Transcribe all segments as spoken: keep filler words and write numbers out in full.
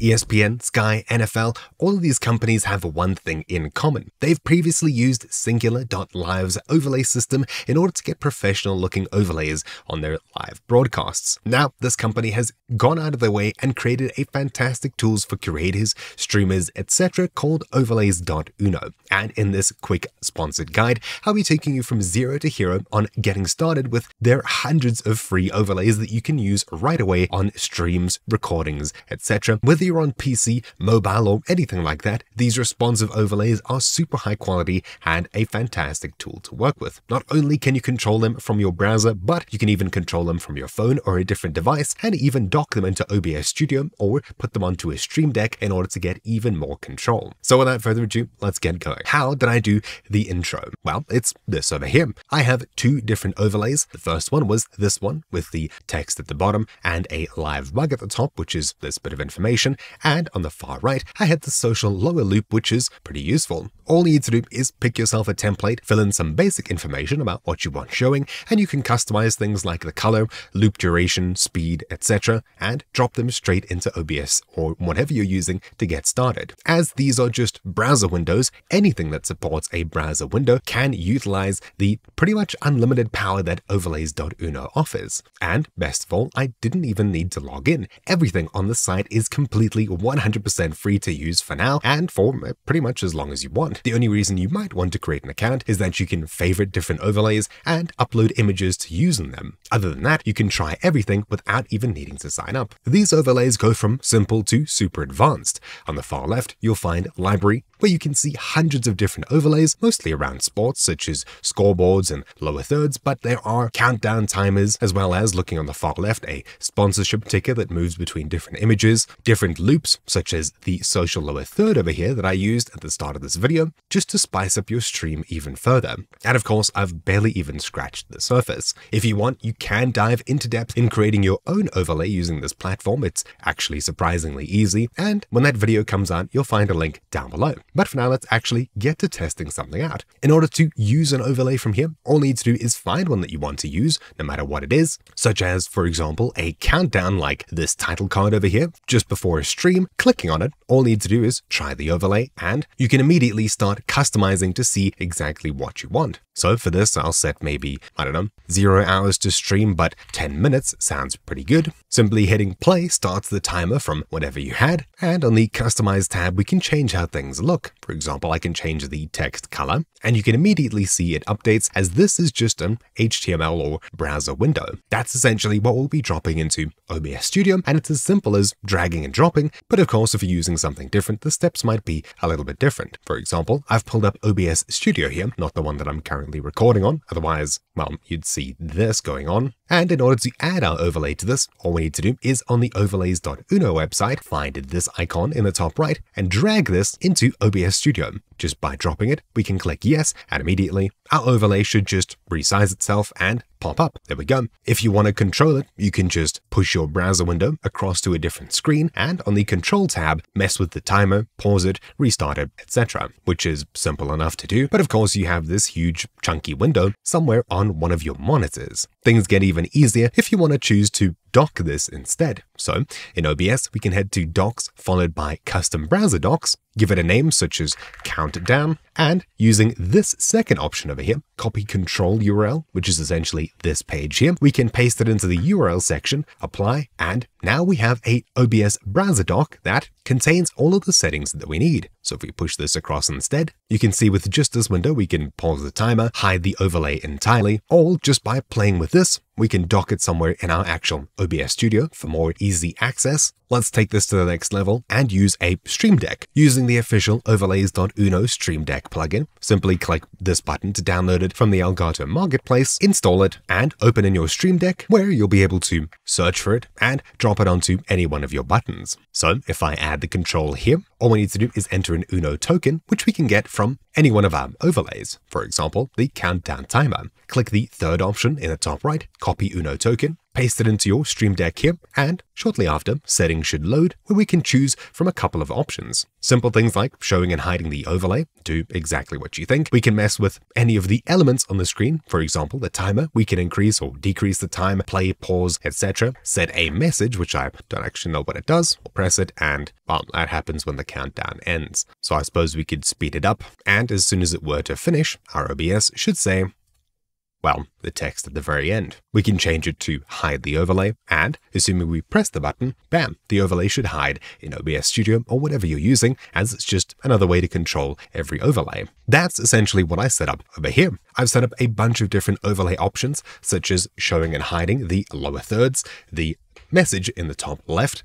E S P N, Sky, N F L, all of these companies have one thing in common. They've previously used Singular.live's overlay system in order to get professional-looking overlays on their live broadcasts. Now, this company has gone out of their way and created a fantastic tools for creators, streamers, et cetera called Overlays.uno. And in this quick sponsored guide, I'll be taking you from zero to hero on getting started with their hundreds of free overlays that you can use right away on streams, recordings, et cetera. Whether you're on P C, mobile, or anything like that, these responsive overlays are super high quality and a fantastic tool to work with. Not only can you control them from your browser, but you can even control them from your phone or a different device, and even dock them into O B S Studio or put them onto a Stream Deck in order to get even more control. So without further ado, let's get going. How did I do the intro? Well, it's this over here. I have two different overlays. The first one was this one with the text at the bottom and a live mug at the top, which is this bit of information. And on the far right, I had the social lower loop, which is pretty useful. All you need to do is pick yourself a template, fill in some basic information about what you want showing, and you can customize things like the color, loop duration, speed, et cetera, and drop them straight into O B S or whatever you're using to get started. As these are just browser windows, anything that supports a browser window can utilize the pretty much unlimited power that Overlays.uno offers. And best of all, I didn't even need to log in. Everything on the site is completely one hundred percent free to use for now and for pretty much as long as you want. The only reason you might want to create an account is that you can favorite different overlays and upload images to use in them. Other than that, you can try everything without even needing to sign up. These overlays go from simple to super advanced. On the far left, you'll find library, where you can see hundreds of different overlays, mostly around sports such as scoreboards and lower thirds, but there are countdown timers, as well as, looking on the far left, a sponsorship ticker that moves between different images, different loops such as the social lower third over here that I used at the start of this video, just to spice up your stream even further. And of course, I've barely even scratched the surface. If you want, you can dive into depth in creating your own overlay using this platform. It's actually surprisingly easy, and when that video comes out, you'll find a link down below. But for now, let's actually get to testing something out. In order to use an overlay from here, all you need to do is find one that you want to use, no matter what it is, such as, for example, a countdown like this title card over here. Just before a stream, clicking on it, all you need to do is try the overlay, and you can immediately start customizing to see exactly what you want. So for this, I'll set maybe, I don't know, zero hours to stream, but ten minutes sounds pretty good. Simply hitting play starts the timer from whatever you had, and on the customize tab, we can change how things look. For example, I can change the text color, and you can immediately see it updates, as this is just an H T M L or browser window. That's essentially what we'll be dropping into O B S Studio, and it's as simple as dragging and dropping, but of course, if you're using something different, the steps might be a little bit different. For example, I've pulled up O B S Studio here, not the one that I'm currently recording on, otherwise, well, you'd see this going on. And in order to add our overlay to this, all we need to do is, on the Overlays.uno website, find this icon in the top right and drag this into O B S Studio. Just by dropping it, we can click yes, and immediately our overlay should just resize itself and pop up. There we go. If you want to control it, you can just push your browser window across to a different screen, and on the control tab, mess with the timer, pause it, restart it, et cetera, which is simple enough to do. But of course, you have this huge chunky window somewhere on one of your monitors. Things get even easier if you want to choose to dock this instead. So in O B S, we can head to docs followed by custom browser docs, give it a name such as countdown, and using this second option over here, copy control U R L, which is essentially this page here, we can paste it into the U R L section, apply, and now we have a O B S browser doc that contains all of the settings that we need. So if we push this across instead, you can see with just this window, we can pause the timer, hide the overlay entirely, all just by playing with this. We can dock it somewhere in our actual O B S Studio for more easy access. Let's take this to the next level and use a Stream Deck. Using the official Overlays.uno Stream Deck plugin, simply click this button to download it from the Elgato Marketplace, install it, and open in your Stream Deck, where you'll be able to search for it and drop it onto any one of your buttons. So if I add the control here, all we need to do is enter an UNO token, which we can get from any one of our overlays. For example, the countdown timer. Click the third option in the top right, copy UNO token, paste it into your Stream Deck here, and shortly after, settings should load where we can choose from a couple of options. Simple things like showing and hiding the overlay do exactly what you think. We can mess with any of the elements on the screen, for example, the timer. We can increase or decrease the time, play, pause, et cetera. Set a message, which I don't actually know what it does. We'll press it, and well, that happens when the countdown ends. So I suppose we could speed it up, and as soon as it were to finish, our O B S should say, well, the text at the very end. We can change it to hide the overlay, and assuming we press the button, bam, the overlay should hide in O B S Studio or whatever you're using, as it's just another way to control every overlay. That's essentially what I set up over here. I've set up a bunch of different overlay options, such as showing and hiding the lower thirds, the message in the top left,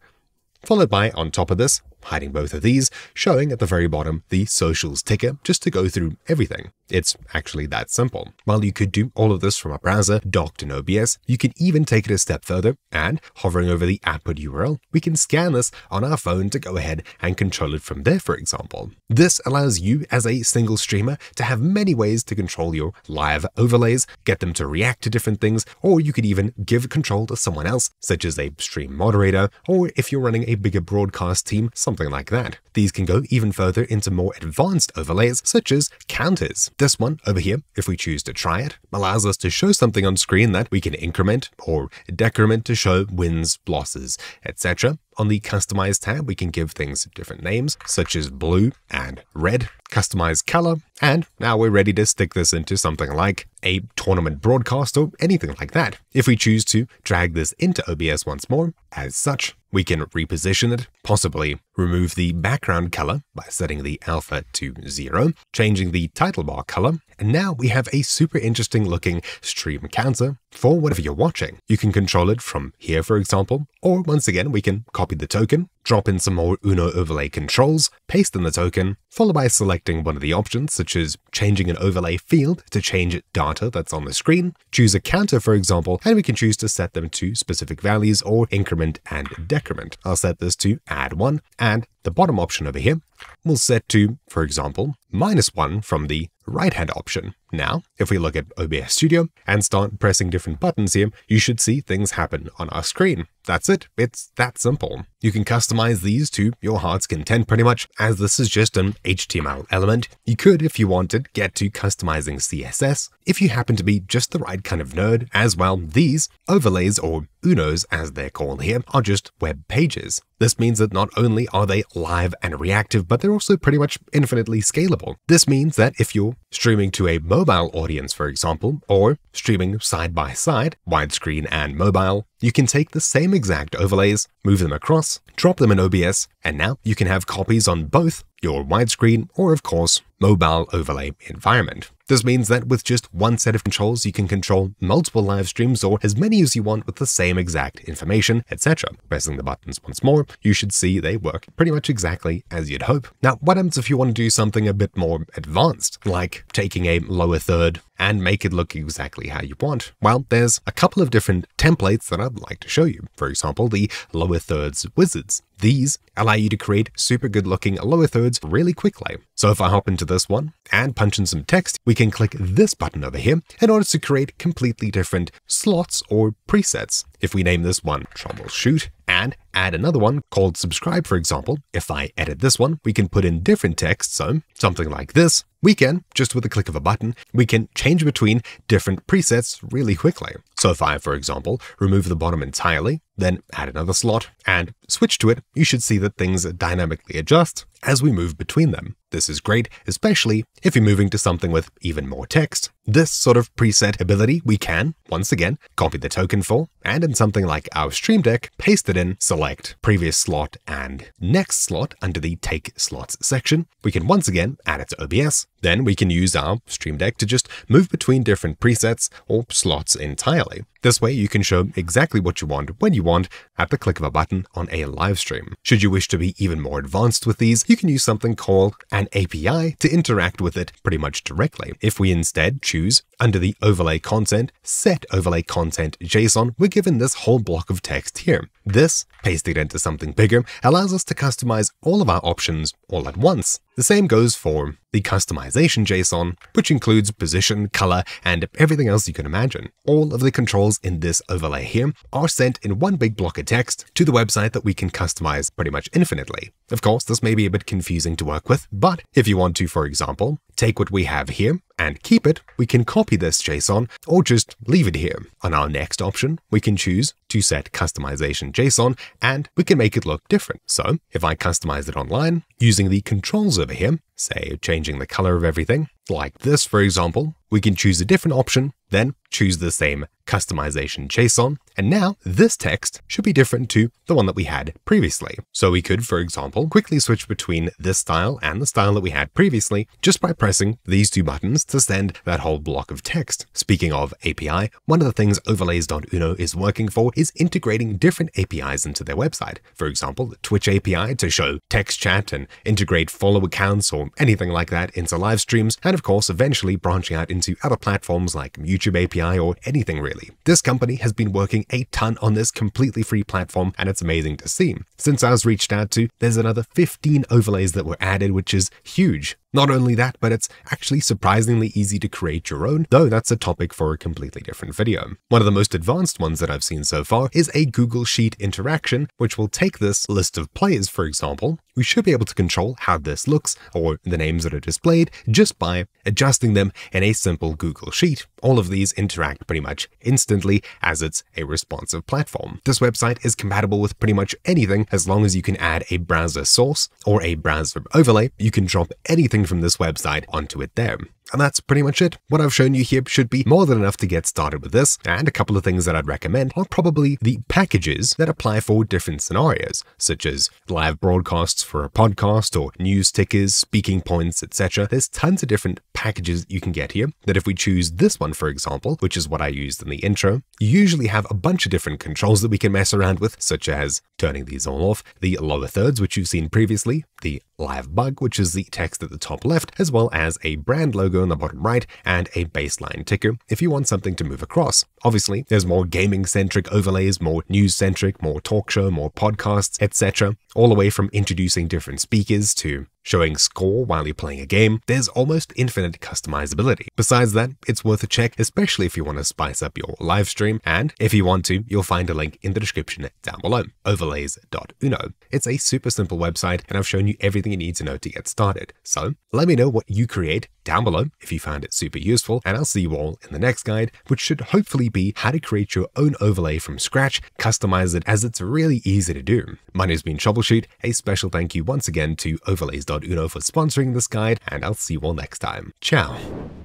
followed by, on top of this, hiding both of these, showing at the very bottom the socials ticker just to go through everything. It's actually that simple. While you could do all of this from a browser docked in O B S, you can even take it a step further, and hovering over the output U R L, we can scan this on our phone to go ahead and control it from there, for example. This allows you as a single streamer to have many ways to control your live overlays, get them to react to different things, or you could even give control to someone else, such as a stream moderator, or if you're running a bigger broadcast team, something like that. These can go even further into more advanced overlays, such as counters. This one over here, if we choose to try it, allows us to show something on screen that we can increment or decrement to show wins, losses, et cetera. On the Customize tab, we can give things different names, such as blue and red, customize color, and now we're ready to stick this into something like a tournament broadcast or anything like that. If we choose to drag this into O B S once more, as such, we can reposition it, possibly remove the background color by setting the alpha to zero, changing the title bar color, and now we have a super interesting looking stream counter for whatever you're watching. You can control it from here, for example, or once again, we can copy the token, drop in some more UNO overlay controls, paste in the token, followed by selecting one of the options, such as changing an overlay field to change data that's on the screen, choose a counter, for example, and we can choose to set them to specific values or increment and decrement. I'll set this to add one, and the bottom option over here we'll set to, for example, minus one from the right-hand option. Now, if we look at O B S Studio and start pressing different buttons here, you should see things happen on our screen. That's it. It's that simple. You can customize these to your heart's content pretty much, as this is just an H T M L element. You could, if you wanted, get to customizing C S S. If you happen to be just the right kind of nerd as well, these overlays, or U N Os as they're called here, are just web pages. This means that not only are they live and reactive, but they're also pretty much infinitely scalable. This means that if you're streaming to a mobile audience, for example, or streaming side by side, widescreen and mobile, you can take the same exact overlays, move them across, drop them in O B S, and now you can have copies on both your widescreen or, of course, mobile overlay environment. This means that with just one set of controls, you can control multiple live streams or as many as you want with the same exact information, et cetera. Pressing the buttons once more, you should see they work pretty much exactly as you'd hope. Now, what happens if you want to do something a bit more advanced, like taking a lower third and make it look exactly how you want? Well, there's a couple of different templates that I'd like to show you. For example, the lower thirds wizards. These allow you to create super good looking lower thirds really quickly. So if I hop into this one and punch in some text, we can click this button over here in order to create completely different slots or presets. If we name this one TroubleChute and add another one called Subscribe, for example, if I edit this one, we can put in different text. So something like this, we can, just with a click of a button, we can change between different presets really quickly. So if I, for example, remove the bottom entirely, then add another slot and switch to it, you should see that things dynamically adjust as we move between them. This is great, especially if you're moving to something with even more text. This sort of preset ability we can, once again, copy the token for, and in something like our Stream Deck, paste it in, select previous slot and next slot under the Take Slots section. We can once again add it to O B S. Then we can use our Stream Deck to just move between different presets or slots entirely. This way you can show exactly what you want when you want at the click of a button on a live stream. Should you wish to be even more advanced with these, you can use something called an A P I to interact with it pretty much directly. If we instead choose under the overlay content, set overlay content JSON, we're given this whole block of text here. This, pasted into something bigger, allows us to customize all of our options all at once. The same goes for the customization JSON, which includes position, color, and everything else you can imagine. All of the controls in this overlay here are sent in one big block of text to the website that we can customize pretty much infinitely. Of course, this may be a bit confusing to work with, but if you want to, for example, take what we have here and keep it, we can copy this JSON or just leave it here. On our next option, we can choose to set customization JSON and we can make it look different. So if I customize it online using the controls over here, say changing the color of everything, like this, for example, we can choose a different option, then choose the same customization JSON. And now this text should be different to the one that we had previously. So we could, for example, quickly switch between this style and the style that we had previously just by pressing these two buttons to send that whole block of text. Speaking of A P I, one of the things Overlays.uno is working for is integrating different A P Is into their website. For example, the Twitch A P I to show text chat and integrate follow accounts or anything like that into live streams. And of course, eventually branching out into other platforms like YouTube A P I or anything really. This company has been working a ton on this completely free platform and it's amazing to see. Since I was reached out to, there's another fifteen overlays that were added, which is huge. Not only that, but it's actually surprisingly easy to create your own, though that's a topic for a completely different video. One of the most advanced ones that I've seen so far is a Google Sheet interaction, which will take this list of players, for example. We should be able to control how this looks or the names that are displayed just by adjusting them in a simple Google Sheet. All of these interact pretty much instantly as it's a responsive platform. This website is compatible with pretty much anything as long as you can add a browser source or a browser overlay. You can drop anything from this website onto it there. And that's pretty much it. What I've shown you here should be more than enough to get started with this. And a couple of things that I'd recommend are probably the packages that apply for different scenarios, such as live broadcasts for a podcast or news tickers, speaking points, et cetera. There's tons of different packages that you can get here that if we choose this one, for example, which is what I used in the intro, you usually have a bunch of different controls that we can mess around with, such as turning these all off, the lower thirds, which you've seen previously, the live bug, which is the text at the top left, as well as a brand logo in the bottom right and a baseline ticker if you want something to move across. Obviously, there's more gaming-centric overlays, more news-centric, more talk show, more podcasts, et cetera, all the way from introducing different speakers to showing score while you're playing a game. There's almost infinite customizability. Besides that, it's worth a check, especially if you want to spice up your live stream. And if you want to, you'll find a link in the description down below, overlays.uno. It's a super simple website, and I've shown you everything you need to know to get started. So let me know what you create down below if you found it super useful, and I'll see you all in the next guide, which should hopefully be how to create your own overlay from scratch, customize it, as it's really easy to do. My name's been TroubleChute. A special thank you once again to Overlays.uno for sponsoring this guide, and I'll see you all next time. Ciao.